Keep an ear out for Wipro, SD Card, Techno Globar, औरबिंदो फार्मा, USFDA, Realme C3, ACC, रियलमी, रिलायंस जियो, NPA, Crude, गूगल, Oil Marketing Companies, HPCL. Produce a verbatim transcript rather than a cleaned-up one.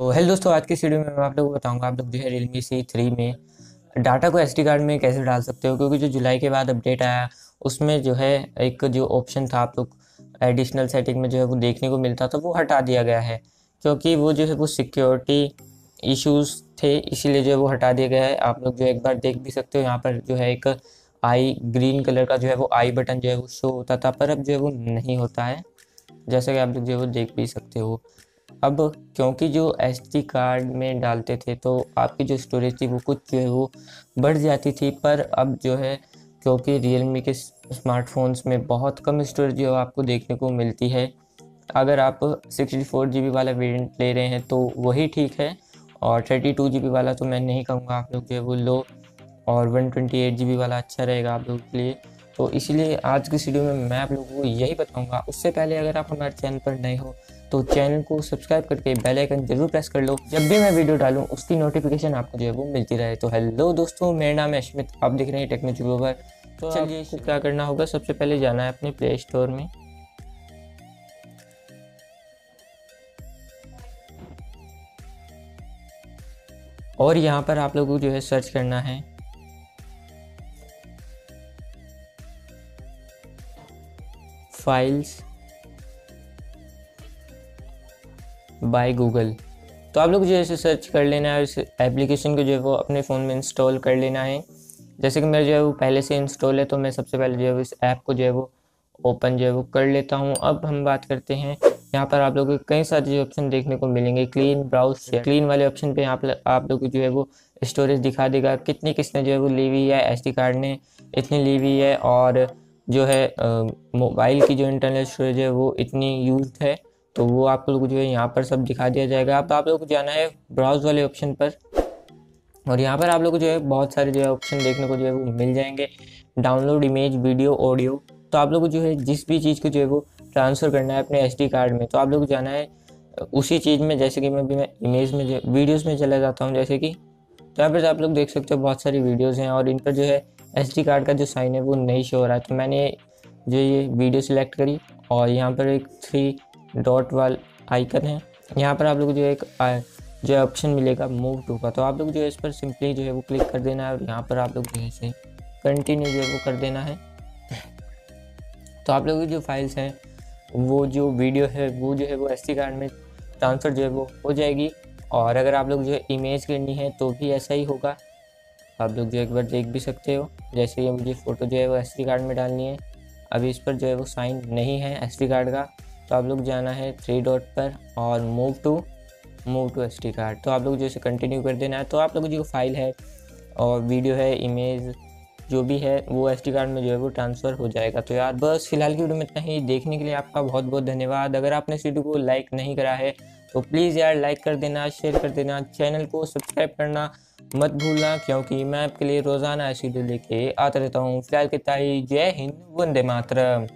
तो हेलो दोस्तों, आज के वीडियो में मैं आप लोगों को बताऊंगा आप लोग जो है रियलमी सी थ्री में डाटा को एसडी कार्ड में कैसे डाल सकते हो। क्योंकि जो जुलाई के बाद अपडेट आया उसमें जो है एक जो ऑप्शन था आप लोग एडिशनल सेटिंग में जो है वो देखने को मिलता था, वो हटा दिया गया है क्योंकि वो जो है वो सिक्योरिटी इशूज़ थे, इसीलिए जो है वो हटा दिया गया है। आप लोग जो एक बार देख भी सकते हो, यहाँ पर जो है एक आई ग्रीन कलर का जो है वो आई बटन जो है वो शो होता था, पर अब जो है वो नहीं होता है, जैसा कि आप लोग जो है वो देख भी सकते हो। अब क्योंकि जो एसडी कार्ड में डालते थे तो आपकी जो स्टोरेज थी वो कुछ जो है वो बढ़ जाती थी, पर अब जो है क्योंकि रियलमी के स्मार्टफोन्स में बहुत कम स्टोरेज जो आपको देखने को मिलती है। अगर आप सिक्सटी फोर जी बी वाला वेरिएंट ले रहे हैं तो वही ठीक है, और थर्टी टू जी बी वाला तो मैं नहीं कहूँगा आप लोग जो है वो लो, और वन ट्वेंटी एट जी बी वाला अच्छा रहेगा आप लोगों के लिए। तो इसीलिए आज की वीडियो में मैं आप लोगों को यही बताऊंगा। उससे पहले अगर आप हमारे चैनल पर नए हो तो चैनल को सब्सक्राइब करके बेल आइकन जरूर प्रेस कर लो, जब भी मैं वीडियो डालूं उसकी नोटिफिकेशन आपको जो है वो मिलती रहे। तो हेलो दोस्तों, मेरा नाम है अश्मित, आप देख रहे हैं टेक्नो ग्लोबर। तो चलिए, इसको क्या करना होगा, सबसे पहले जाना है अपने प्ले स्टोर में। और यहाँ पर आप लोगों को जो है सर्च करना है फाइल्स बाय गूगल। तो आप लोग जो है सर्च कर लेना है और इस एप्लीकेशन को जो है वो अपने फ़ोन में इंस्टॉल कर लेना है। जैसे कि मेरा जो है वो पहले से इंस्टॉल है, तो मैं सबसे पहले जो है वो इस ऐप को जो है वो ओपन जो है वो कर लेता हूं। अब हम बात करते हैं, यहाँ पर आप लोगों को कई सारे जो ऑप्शन देखने को मिलेंगे। क्लीन, ब्राउज, क्लीन वाले ऑप्शन पे यहाँ आप लोग को जो है वो स्टोरेज दिखा देगा, कितनी किसने जो है वो ली हुई है, एस डी कार्ड ने इतनी ली हुई है, और जो है मोबाइल की जो इंटरनल स्टोरेज है वो इतनी यूज है। तो वो आप लोग जो है यहाँ पर सब दिखा दिया जाएगा। अब आप लोग को जाना है ब्राउज वाले ऑप्शन पर, और यहाँ पर आप लोग को जो है बहुत सारे जो है ऑप्शन देखने को जो है वो मिल जाएंगे। Download image, video, audio. तो आप लोग को जो है जिस भी चीज़ को जो है वो ट्रांसफ़र करना है अपने एसडी कार्ड में, तो आप लोग को जाना है उसी चीज़ में। जैसे कि मैं भी मैं इमेज में जो वीडियोज़ में चला जाता हूँ, जैसे कि तो यहाँ पर आप लोग देख सकते हो बहुत सारी वीडियोज़ हैं, और इन पर जो है एसडी कार्ड का जो साइन है वो नहीं शो हो रहा है। तो मैंने जो ये वीडियो सिलेक्ट करी, और यहाँ पर एक थ्री डॉट वाल आइकन है, यहाँ पर आप लोग जो एक जो ऑप्शन मिलेगा मूव टू का, तो आप लोग जो है इस पर सिंपली जो है वो क्लिक कर देना है, और यहाँ पर आप लोग जो है कंटिन्यू जो है वो कर देना है। तो आप लोग की जो फाइल्स हैं वो जो वीडियो है वो जो है वो एसडी कार्ड में ट्रांसफ़र जो है वो हो जाएगी। और अगर आप लोग जो है इमेज करनी है तो भी ऐसा ही होगा, आप लोग जो एक बार देख भी सकते हो। जैसे ये मुझे फ़ोटो जो है वो एसडी कार्ड में डालनी है, अभी इस पर जो है वो साइन नहीं है एसडी कार्ड का, तो आप लोग जाना है थ्री डॉट पर और move to move to SD card, तो आप लोग जो इसे कंटिन्यू कर देना है। तो आप लोग जो फाइल है और वीडियो है, इमेज जो भी है वो एसडी कार्ड में जो है वो ट्रांसफ़र हो जाएगा। तो यार बस फिलहाल की वीडियो में इतना ही। देखने के लिए आपका बहुत बहुत धन्यवाद। अगर आपने इस वीडियो को लाइक नहीं करा है तो प्लीज़ यार लाइक कर देना, शेयर कर देना, चैनल को सब्सक्राइब करना मत भूलना, क्योंकि मैं आपके लिए रोज़ाना ऐसी वीडियो लेके आता रहता हूँ। फिलहाल के ताई, जय हिंद, वंदे मातरम।